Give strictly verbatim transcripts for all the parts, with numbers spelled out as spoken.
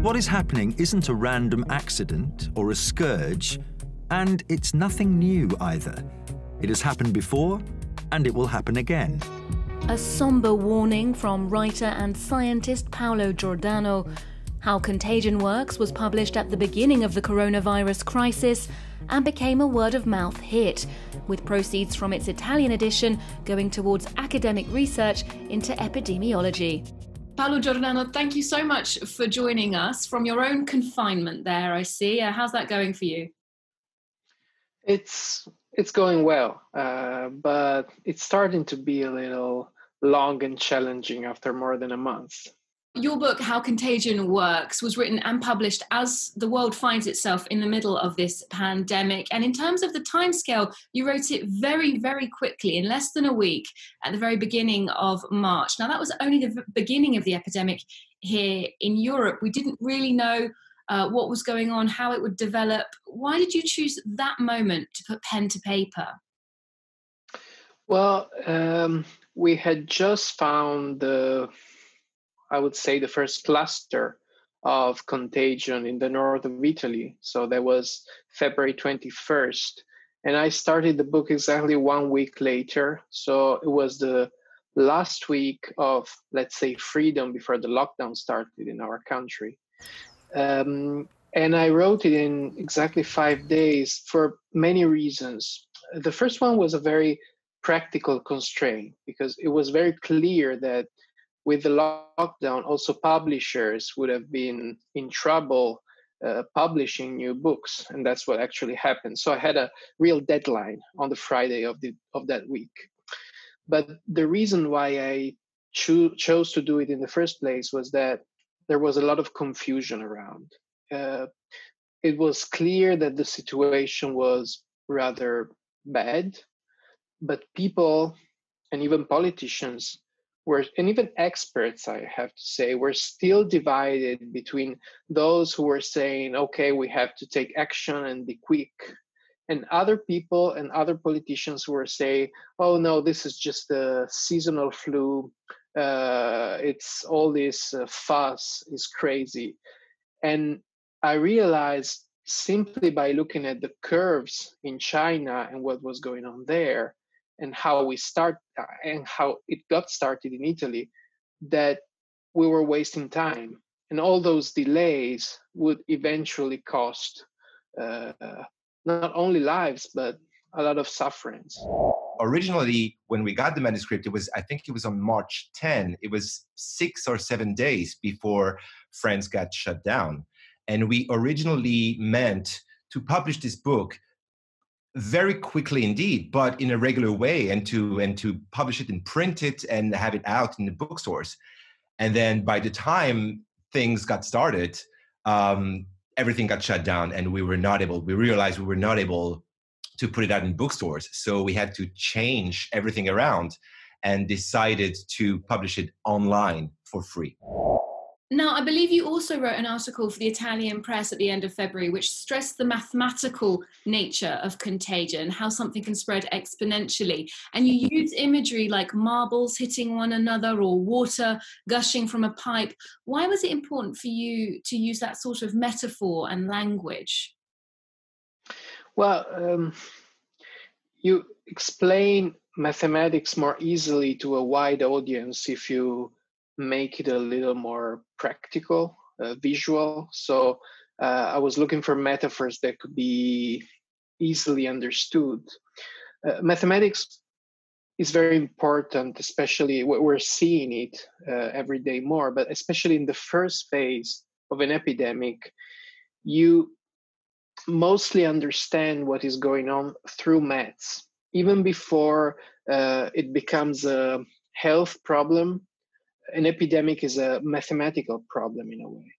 What is happening isn't a random accident or a scourge, and it's nothing new either. It has happened before, and it will happen again. A somber warning from writer and scientist Paolo Giordano. How Contagion Works was published at the beginning of the coronavirus crisis and became a word-of-mouth hit, with proceeds from its Italian edition going towards academic research into epidemiology. Paolo Giordano, thank you so much for joining us from your own confinement there, I see. Uh, how's that going for you? It's, it's going well, uh, but it's starting to be a little long and challenging after more than a month. Your book, How Contagion Works, was written and published as the world finds itself in the middle of this pandemic. And in terms of the timescale, you wrote it very, very quickly, in less than a week, at the very beginning of March. Now, that was only the beginning of the epidemic here in Europe. We didn't really know uh, what was going on, how it would develop. Why did you choose that moment to put pen to paper? Well, um, we had just found the... I would say the first cluster of contagion in the north of Italy. So that was February twenty-first. And I started the book exactly one week later. So it was the last week of, let's say, freedom before the lockdown started in our country. Um, and I wrote it in exactly five days for many reasons. The first one was a very practical constraint, because it was very clear that with the lockdown, also publishers would have been in trouble uh, publishing new books, and that's what actually happened. So I had a real deadline on the Friday of the of that week. But the reason why I cho- chose to do it in the first place was that there was a lot of confusion around. Uh, it was clear that the situation was rather bad, but people and even politicians We're, and even experts, I have to say, were still divided between those who were saying, okay, we have to take action and be quick, and other people and other politicians who were saying, oh no, this is just a seasonal flu, uh, it's all this uh, fuss is crazy. And I realized simply by looking at the curves in China and what was going on there, and how we start and how it got started in Italy, that we were wasting time. And all those delays would eventually cost uh, not only lives, but a lot of sufferings. Originally, when we got the manuscript, it was, I think it was on March tenth, it was six or seven days before France got shut down. And we originally meant to publish this book very quickly indeed, but in a regular way, and to and to publish it and print it and have it out in the bookstores. And then by the time things got started, um, everything got shut down, and we were not able, we realized we were not able to put it out in bookstores. So we had to change everything around and decided to publish it online for free. Now, I believe you also wrote an article for the Italian press at the end of February, which stressed the mathematical nature of contagion, how something can spread exponentially. And you used imagery like marbles hitting one another or water gushing from a pipe. Why was it important for you to use that sort of metaphor and language? Well, um, you explain mathematics more easily to a wide audience if you make it a little more practical, uh, visual. So uh, I was looking for metaphors that could be easily understood. Uh, mathematics is very important, especially we're seeing it uh, every day more, but especially in the first phase of an epidemic, you mostly understand what is going on through maths, even before uh, it becomes a health problem. An epidemic is a mathematical problem in a way.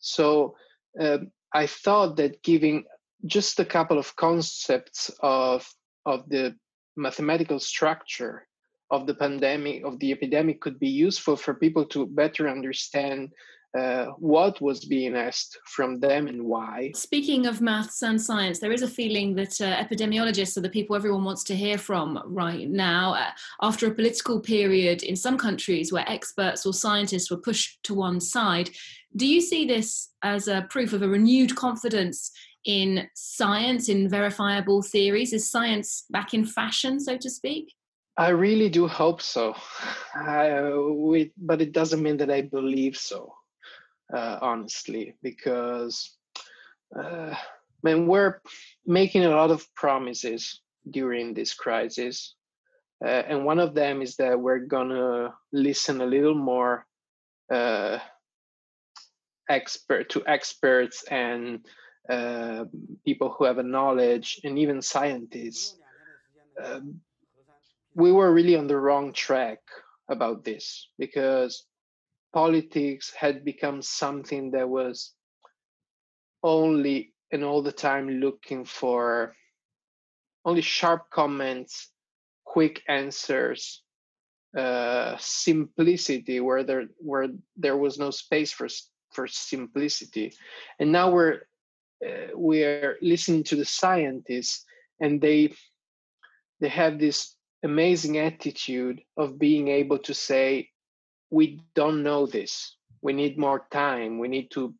So uh, I thought that giving just a couple of concepts of, of the mathematical structure of the pandemic, of the epidemic, could be useful for people to better understand Uh, what was being asked from them and why. Speaking of maths and science, there is a feeling that uh, epidemiologists are the people everyone wants to hear from right now, uh, after a political period in some countries where experts or scientists were pushed to one side. Do you see this as a proof of a renewed confidence in science, in verifiable theories? Is science back in fashion, so to speak? I really do hope so, I, we, but it doesn't mean that I believe so. Uh, honestly, because uh, man, we're making a lot of promises during this crisis. Uh, and one of them is that we're gonna listen a little more uh, expert to experts and uh, people who have a knowledge, and even scientists. Uh, we were really on the wrong track about this, because politics had become something that was only and all the time looking for only sharp comments, quick answers, uh, simplicity, where there where there was no space for for simplicity. And now we're uh, we are listening to the scientists, and they they have this amazing attitude of being able to say, we don't know this. We need more time. We need to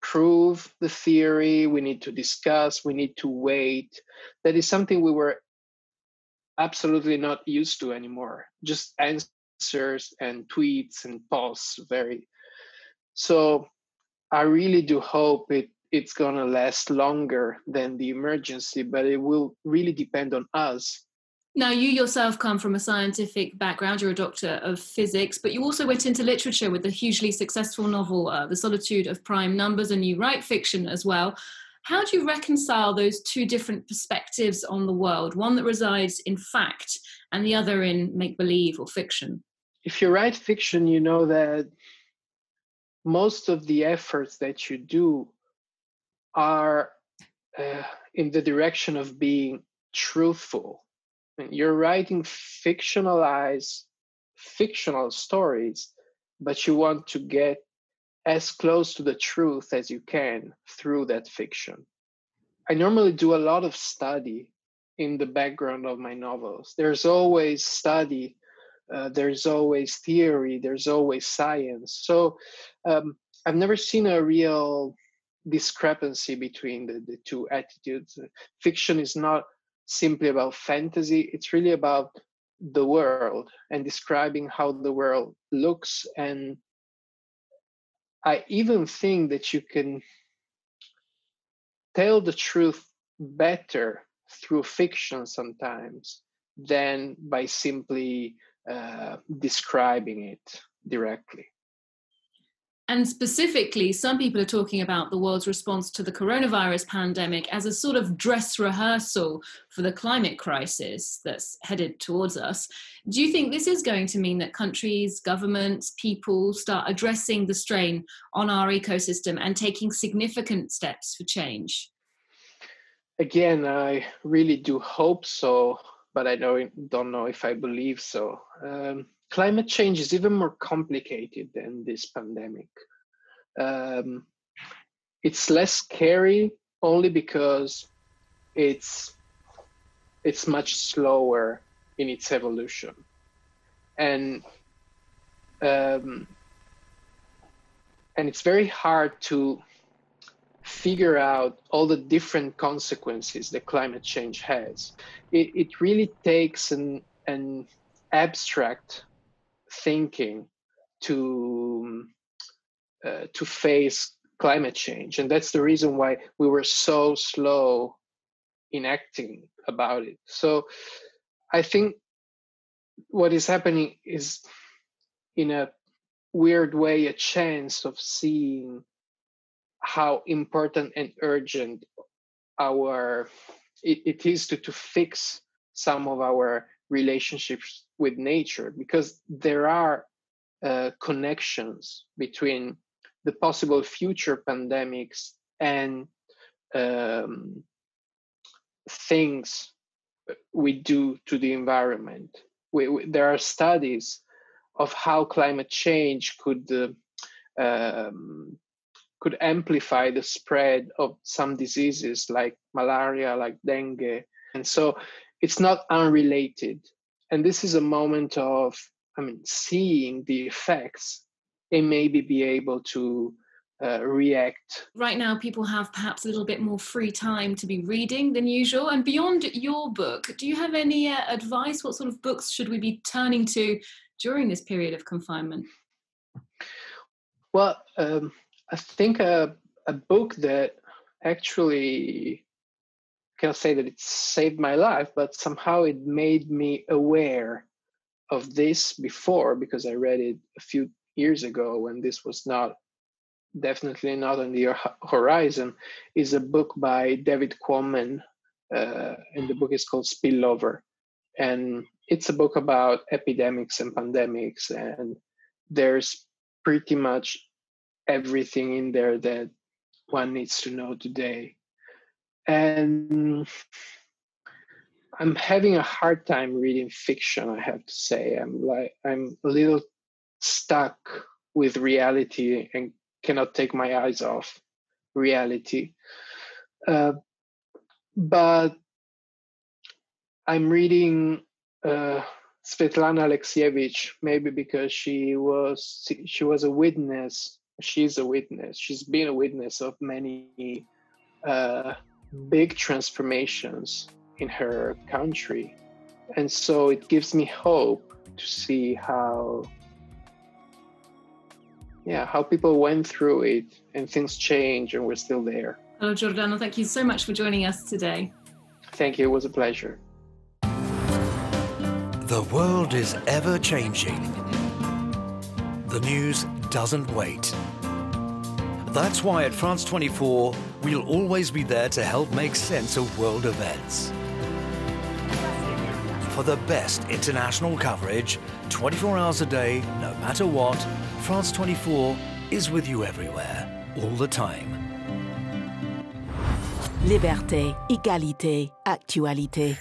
prove the theory. We need to discuss. We need to wait. That is something we were absolutely not used to anymore. Just answers and tweets and posts. Very. So I really do hope it, it's going to last longer than the emergency, but it will really depend on us. Now, you yourself come from a scientific background. You're a doctor of physics, but you also went into literature with the hugely successful novel, uh, The Solitude of Prime Numbers, and you write fiction as well. How do you reconcile those two different perspectives on the world, one that resides in fact and the other in make-believe or fiction? If you write fiction, you know that most of the efforts that you do are uh, in the direction of being truthful. You're writing fictionalized, fictional stories, but you want to get as close to the truth as you can through that fiction. I normally do a lot of study in the background of my novels. There's always study, uh, there's always theory, there's always science. So um, I've never seen a real discrepancy between the, the two attitudes. Fiction is not simply about fantasy, it's really about the world and describing how the world looks. And I even think that you can tell the truth better through fiction sometimes than by simply uh, describing it directly. And specifically, some people are talking about the world's response to the coronavirus pandemic as a sort of dress rehearsal for the climate crisis that's headed towards us. Do you think this is going to mean that countries, governments, people start addressing the strain on our ecosystem and taking significant steps for change? Again, I really do hope so, but I don't, don't know if I believe so. Um, Climate change is even more complicated than this pandemic. Um, it's less scary only because it's, it's much slower in its evolution. And, um, and it's very hard to figure out all the different consequences that climate change has. It, it really takes an, an abstract thinking to uh, to face climate change, and that's the reason why we were so slow in acting about it. So I think what is happening is, in a weird way, a chance of seeing how important and urgent our it, it is to, to fix some of our relationships with nature, because there are uh, connections between the possible future pandemics and um, things we do to the environment. We, we, there are studies of how climate change could uh, um, could amplify the spread of some diseases like malaria, like dengue. And so it's not unrelated. And this is a moment of, I mean, seeing the effects and maybe be able to Uh, react. Right now, people have perhaps a little bit more free time to be reading than usual. And beyond your book, do you have any uh, advice? What sort of books should we be turning to during this period of confinement? Well, um, I think a, a book that actually, I can't say that it saved my life, but somehow it made me aware of this before, because I read it a few years ago when this was not definitely not on the horizon, is a book by David Quammen, uh, and the book is called Spillover. And it's a book about epidemics and pandemics, and there's pretty much everything in there that one needs to know today. And I'm having a hard time reading fiction, I have to say. I'm like, I'm a little stuck with reality and cannot take my eyes off reality. Uh, but I'm reading uh, Svetlana Alexievich, maybe because she was she was a witness. She's a witness. She's been a witness of many uh, big transformations in her country, and so it gives me hope to see how. Yeah, how people went through it and things change and we're still there. Paolo Giordano, thank you so much for joining us today. Thank you, it was a pleasure. The world is ever changing. The news doesn't wait. That's why at France twenty-four, we'll always be there to help make sense of world events. For the best international coverage, twenty-four hours a day, no matter what, France twenty-four is with you everywhere, all the time. Liberté, égalité, actualité.